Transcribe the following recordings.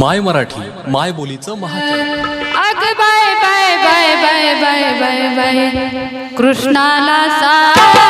My Marathi माय बोलीचं महाचॅनल. अग bye bye bye bye bye bye bye कृष्णाला सांग.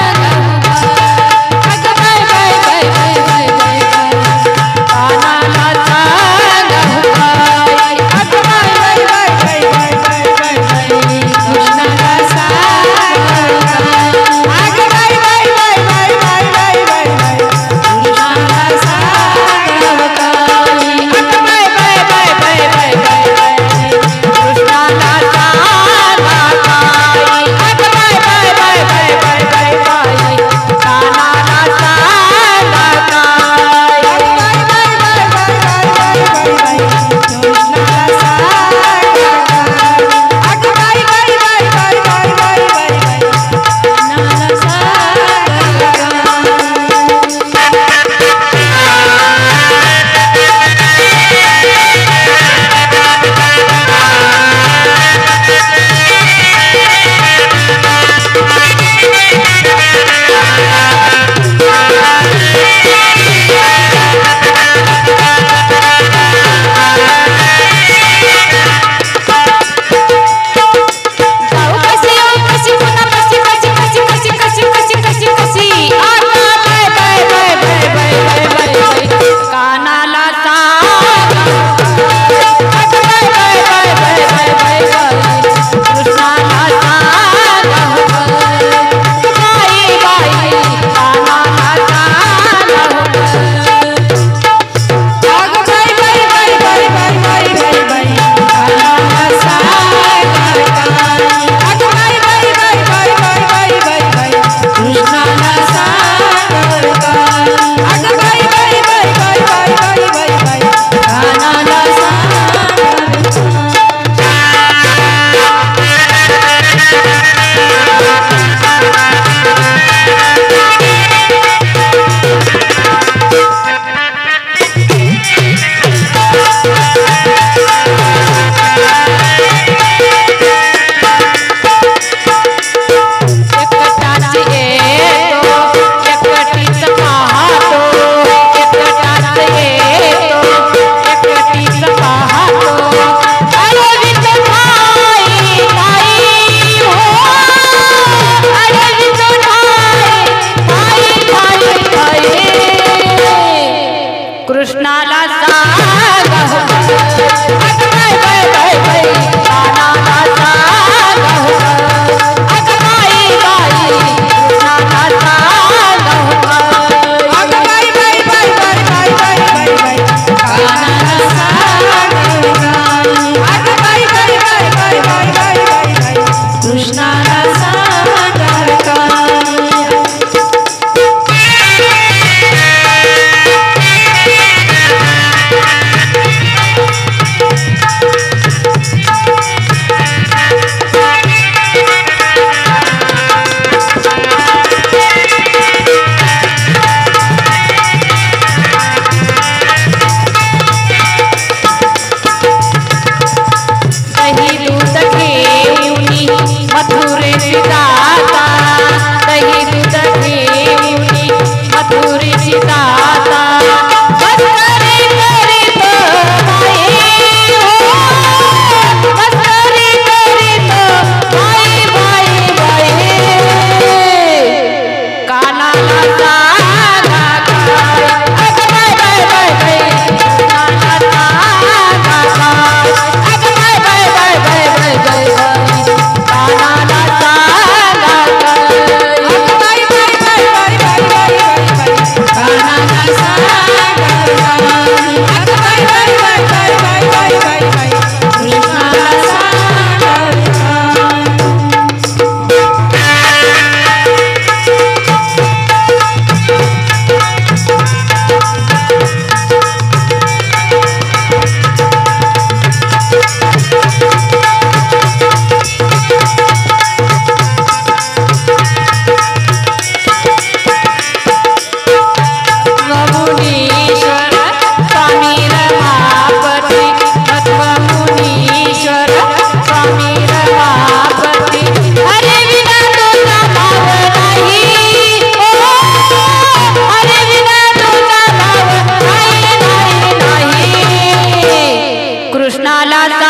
नाला